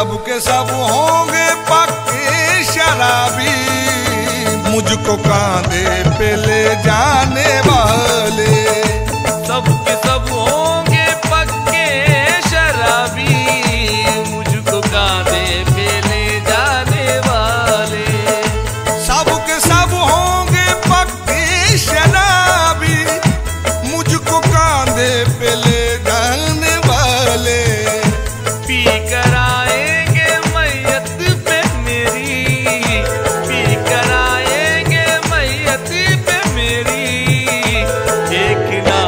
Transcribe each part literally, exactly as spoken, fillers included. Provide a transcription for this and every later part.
सबके सब होंगे पक्के शराबी, मुझको कांधे पे ले जाने वाले। सबके सब होंगे पक्के शराबी, मुझको कांधे पे ले जाने वाले। सबके सब होंगे पक्के शराबी, मुझको कांधे पे ले जाने वाले। पी कर आएंगे मैयत पे मेरी, पी कर आएंगे मैयत पे मेरी, देखना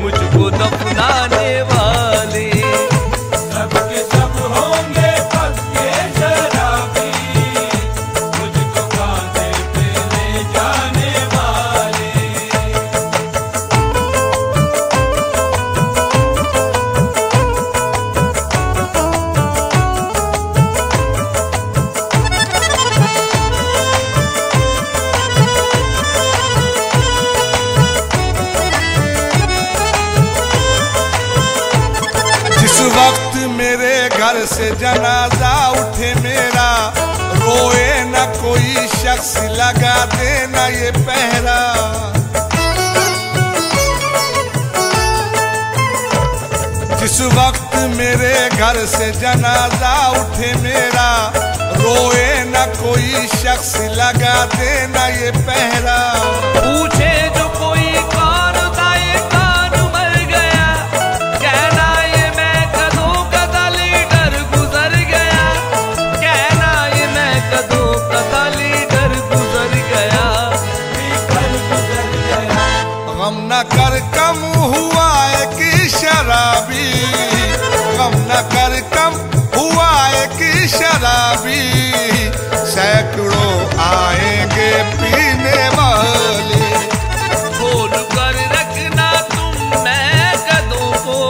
मुझको दफनाने वाले। सबके सब होंगे पक्के शराबी, मुझको कांधे पे ले जाने वाले। जिस वक्त मेरे घर से जनाजा उठे मेरा, रोए न कोई शख्स, लगा देना ये पहरा। जिस वक्त मेरे घर से जनाजा उठे मेरा, रोए न कोई शख्स, लगा देना ये पहरा। पूछे जो कोई कौन था ये कौन मर गया, कहना न कर कम हुआ एक शराबी, गम न कर कम हुआ एक शराबी, सैकड़ों आएंगे पीने वाले। खोल कर रखना तुम मैं कदों को,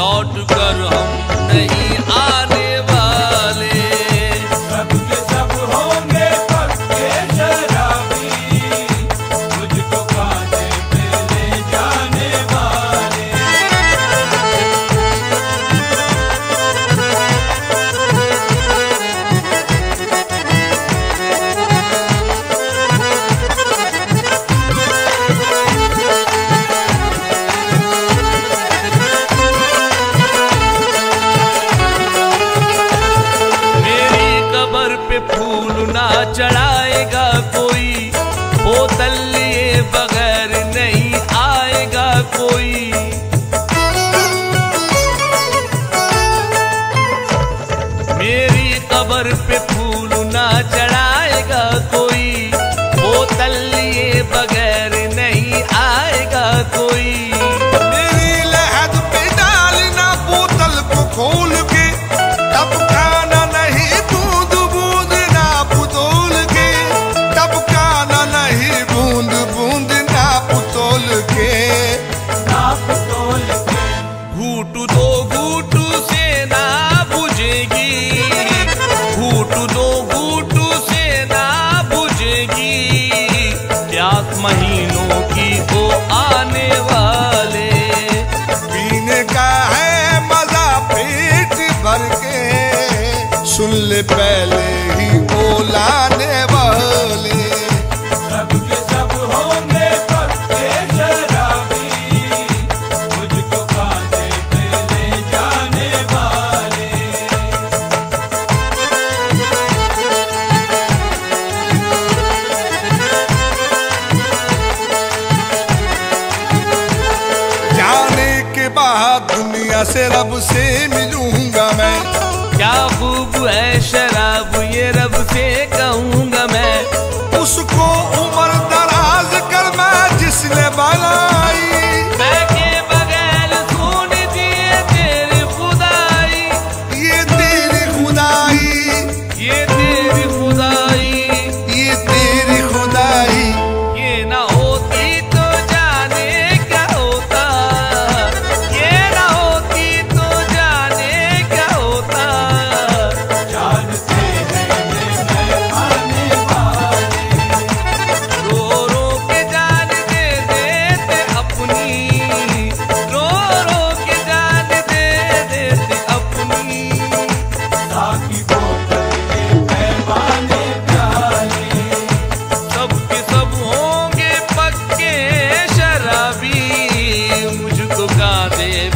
लौट कर हम नहीं आने वाले। सबके सब होंगे पक्के शराबी, मुझको चढ़ाएगा कोई, बोतल लिए बगैर नहीं आएगा कोई। मेरी कब्र पे फूल ना चढ़ाएगा कोई, बोतल लिए बगैर नहीं आएगा कोई। मेरी लहद पे डालना बोतल को खोल के, तब खाना नहीं दूध बूंद ना पुतोल के, तब खाना नहीं बूंद बूंद ना पुतोल के, ना पुतोल के। घूट दो घूट से ना बुझेगी, घूट दो घूट से ना बुझेगी, प्यास महीनों की वो आने वाले। पीने का है मजा पेट भर के, सुन ले पहले ही बोलाने वाले। सबके सब होंगे पक्के शराबी, मुझको कांधे पे ले जाने वाले। जाने के बाद दुनिया से रब से मिलूंगा मैं, क्या खूब है शराब ये रब से कहूँगा मैं। उसको उम्र दराज कर मैं जिसने बनाई, मैं के बगैर सुन दिए तेरी खुदाई, ये तेरी खुदाई, ये तेरी खुदाई, ये तेरी खुदाई। ये ना होती तो जाने क्या होता, ये ना होती तो जाने क्या होता। रो रो के जान दे देते देव